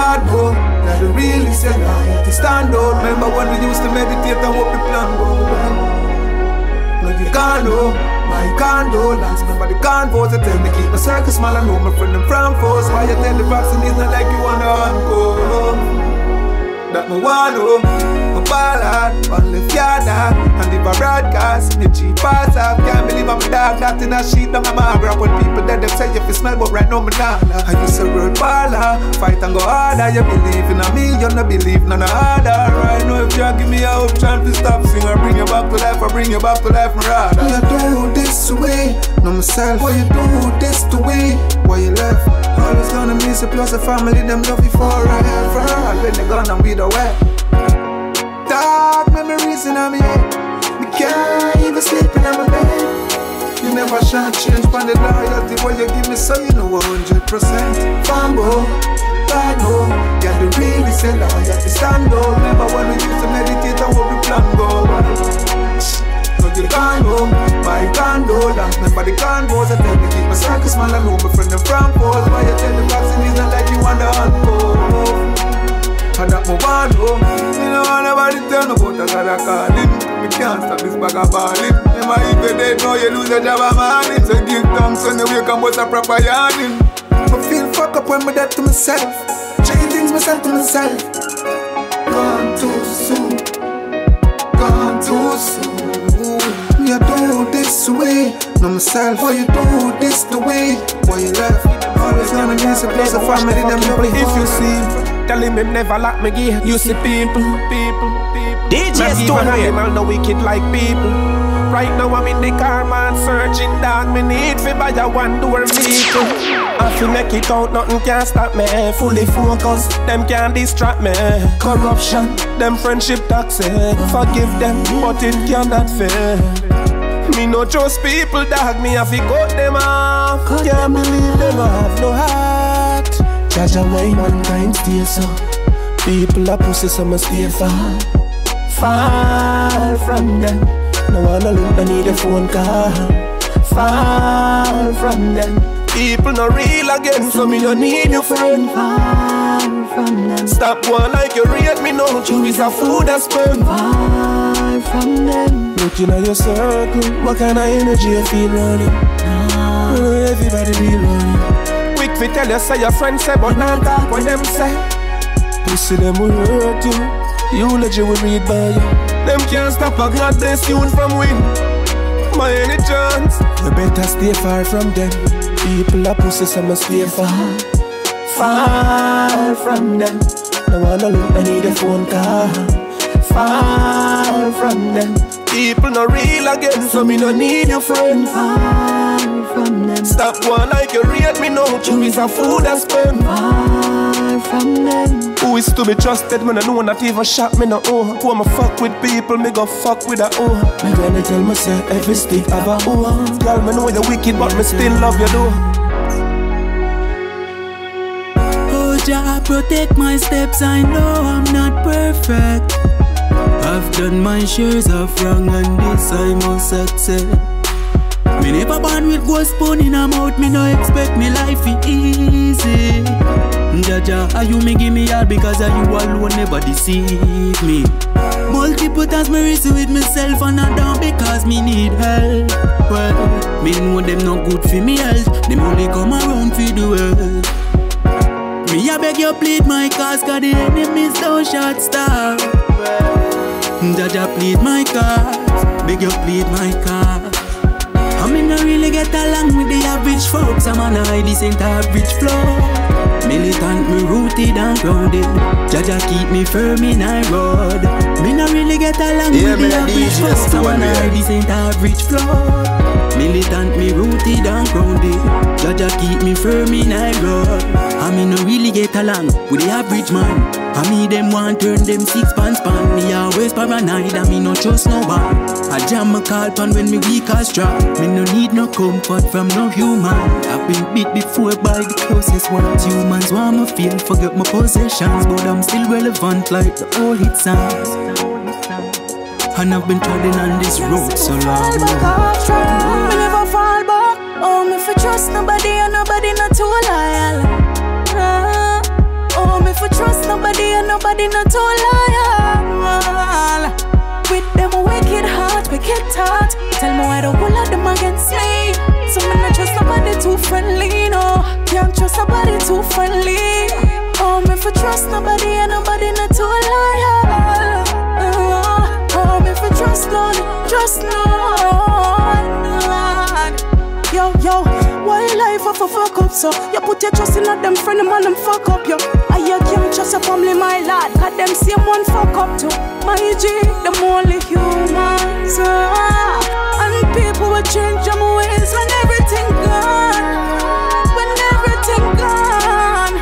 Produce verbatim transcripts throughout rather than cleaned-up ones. hard, bro. Now the real is a lie to stand out. Remember when we used to meditate and what we planned, bro. Now you can't know, now you can't know. Last remember the convos, they tell me keep my circle small. I know my friend them from force. Why you tell the props and it's not like you wanna uncle. That me want home, my ball hard, one left yard hard. And if I broadcast, the cheap pass up. Can't believe I'm dark, that in a sheet down my margra. When people dead, them say if you smell, but right now me nah. I used to roll baller, fight and go harder. You believe in me, you no believe none harder. Right now if you give me a hope, chance to stop singing. I bring you back to life, I bring you back to life, me rather. You do this way, no myself. Why you do this the way, why you left? All this gonna miss you, plus the family, them love you for a half hour. When they gone and we the way. Dark memories in my head. Me can't even sleep in my bed. You never shall change from the loyalty. What you give me so you know one hundred percent. Fambo, Bano, yeah the real is a lie, yeah the stand up. Remember when we used to meditate and what we plan go. Now you can't home, my can't go. Last remember the convos, I tell me keep my circle small. I know my friend them from pose. Why you tell me boxing is not like you want to unfold. I don't want to, you know I never tell no about the gotta call it. Me can't stop this bag of balling. Remember if you dead now you lose your job a morning. So give thanks when you wake up with a proper yarning. I feel fuck up when I'm dead to myself. Three things myself to myself. Gone too soon, gone too soon. You do this way, no myself. Why you do this the way, why you left? Always gonna miss a place of family them never if you see. Telling him never like me give you see people, people, people. D J Stone, I am all the wicked like people. Right now I'm in the car man searching down. Me need to buy a one door vehicle. I feel make it out, nothing can stop me. Fully focused, them can't distract me. Corruption, them friendship toxic. Forgive them, but it cannot fail. Me no trust people, dog. Me have to cut them off. Can't believe them have no heart. Jaja wine one time stay so. People are pussy so me stay far, far from them. No one alone I need a phone call. Far from them. People no real again so, so me no need your friend. Far from them. Stop one like you read me now. You is a fool that's spent. Far from them. Looking at your circle, what kind of energy you feel running? No. Everybody be running. We tell you say your friends say but not talk when them say. Pussy them will hurt you, eulogy will read by you. Them can't stop a god bless you from win. By any chance, you better stay far from them. People are pussy so must stay far, far from them. No one alone I need a phone call. Far from them. People no real again so me no need your friend. Far from them. Stop one like you read me now. You is a fool that's spent. Far from them. Who is to be trusted when I know not even shot me no oh. Who am I fuck with people, me go fuck with a oh. Me gonna tell myself every stick have a oh. Girl, me know you're wicked but me still love you though. Oh Jah, protect my steps, I know I'm not perfect. I've done my shares of wrong and this I must accept. Me never born with gold spoon in a mouth. Me no expect me life is easy. Jaja, are you me give me all because are you alone never deceive me. Multiple times me reason with myself and I down because me need help. Well, me know them no good for me health. Them only come around for the world. Me I beg you plead my cause cause the enemies don't shot star. Jaja plead my cause, beg you plead my cause. I mean, I really get along with the average folks. I'm on a high decent average flow. Militant, me rooted and grounded. Jaja keep me firm in I road. Me not really get along yeah, with the average folks. I'm on a high decent average flow. Militant, me rooted and grounded. Jaja keep me firm in I road. I mean, I really get along with the average man. I mean them one turn them six pan span. Me always paranoid and me no trust no one. I jam a call pan when me weak as strong. Me no need no comfort from no human. I've been beat before by the closest ones. Humans want me feel, forget my possessions. But I'm still relevant like the old hit songs. And I've been treading on this road so long. Me never fall back. Oh me for trust nobody and nobody not too loyal. Oh me for trust trust nobody and nobody not too loyal. With them wicked heart, wicked heart. Tell me why the whole of them against me. So me not trust nobody too friendly, no. Can't trust nobody too friendly. Oh, me for trust nobody and nobody not too loyal. Oh, me for trust none, trust none. Yo, yo, why life off a fuck up so? You put your trust in a them friend, man, them fuck up, yo. I you can't trust your family, my lad. Had them same one fuck up too. My G, them only humans. Uh, and people will change them ways when everything gone. When everything gone.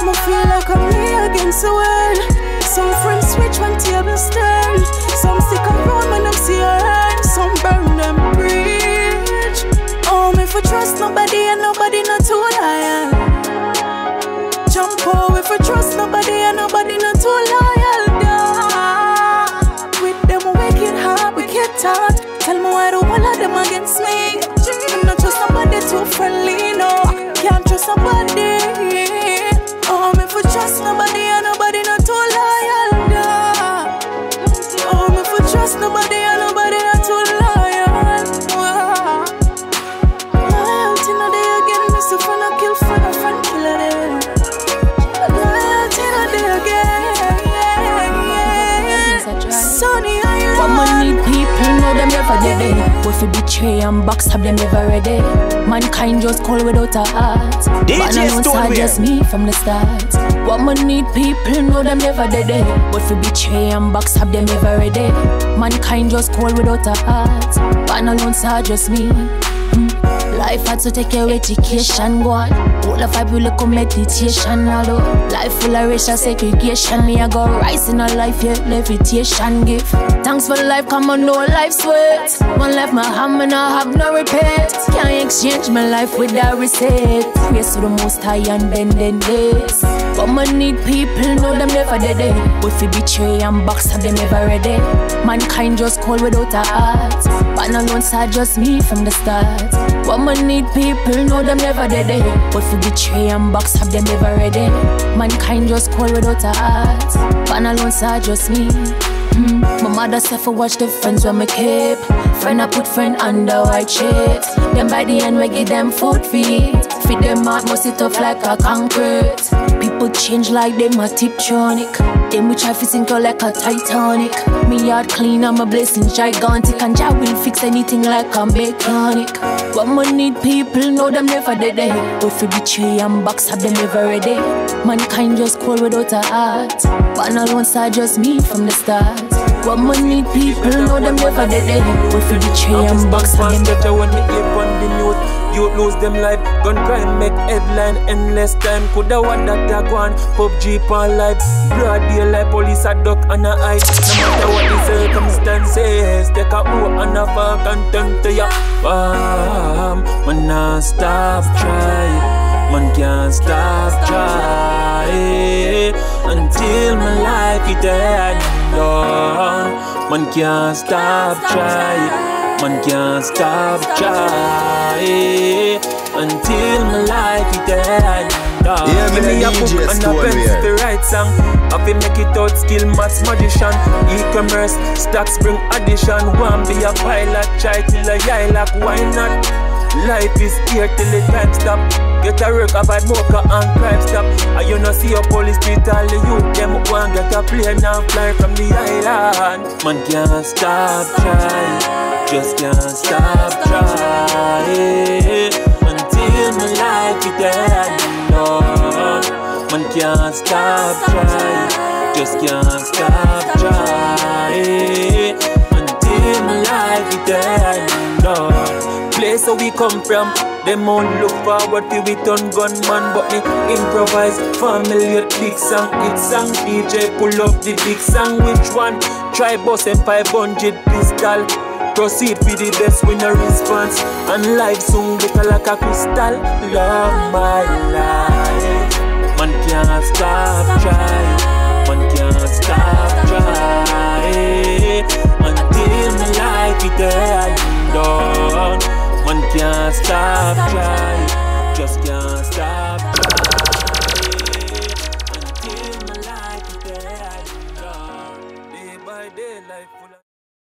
I feel like I'm me against the world. Some friends switch when tables turn. Some stick around when them see a hurt. Some burn them bridge. Oh, me for trust nobody and nobody not too loyal. Jump out, we for trust nobody and nobody not too loyal. Yeah. With them wicked heart, wicked heart. Tell me why the whole of them against me. I'm not trust nobody too friendly, no. Can't trust nobody. Oh, me for trust nobody and nobody not too loyal. Yeah. Oh, me for trust nobody and nobody not too loyal. Loyalty no day again, me so fun I kill for a friend killer them. One money people know them never dead. What if betray and backstab them never ready? Mankind just cold without a heart. But I know it's just me from the start. What money people know them never dead. What if betray and backstab them never ready? Mankind just cold without a heart. But I know it's just me. Life had to take your education, go on. All of five will come meditation, although life full of racial segregation. Me I go rise in a life, yeah, levitation give. Thanks for life, come on, no life's worth. One life, my hand, and I have no repeat. Can't exchange my life without reset. Praise to the most high and bend in days. But money people know them never dead. If you betray and box, have them never ready. Mankind just cold without a heart. But no one's are just me from the start. What money people know them never dead. But for betray and box have them never ready. Mankind just cold without a heart. But alone are just me. Mm. My mother said for watch the friends when me keep. Friend I put friend under white shit. Then by the end we give them food feed. Feed them out must it tough like a concrete. People change like them a tiptronic. Them we try to sink like a Titanic. Me yard clean and my blessings gigantic. And Jah will fix anything like a mechanic. What money people know them never dead. But for betray and box have them never ready. Mankind just cold without a heart. But not once I just me from the start. What money people know them never dead. But for betray and box have them never ready. You lose them life, gun crime make headline, endless time. Coulda want that tag one, P U B G pan life. Broad daylight, police a duck and a hide. No matter what the circumstances, take a hoe and a fork and turn to your farm. Man can't stop try, man can't stop try until my life is dead. Lord, man can't stop try. Man can't stop trying until my life is dead. Yeah, give me a book and a pen to write song. I feel make it out, skill maths magician. E-commerce, stocks bring addition. One be a pilot, try till a yilak, why not? Life is here till the time stop. Get a work, I buy mocha and crime stop. And you know see a police street, all the youth them one. Get a plane and fly from the island. Man can't stop trying, just can't stop trying until my life is dead. No, man can't stop trying, just can't stop trying until my life is dead. No, place where we come from. Them all look forward till we turn gunman, but me improvise familiar big song, it song. D J pull up the big song, which one? Try boss and five hundred pistol. Proceed with the best winner response, and life soon better like a crystal. Love my life, man can't stop trying, man can't stop trying until my life is dead, Lord. Man can't stop trying, just can't.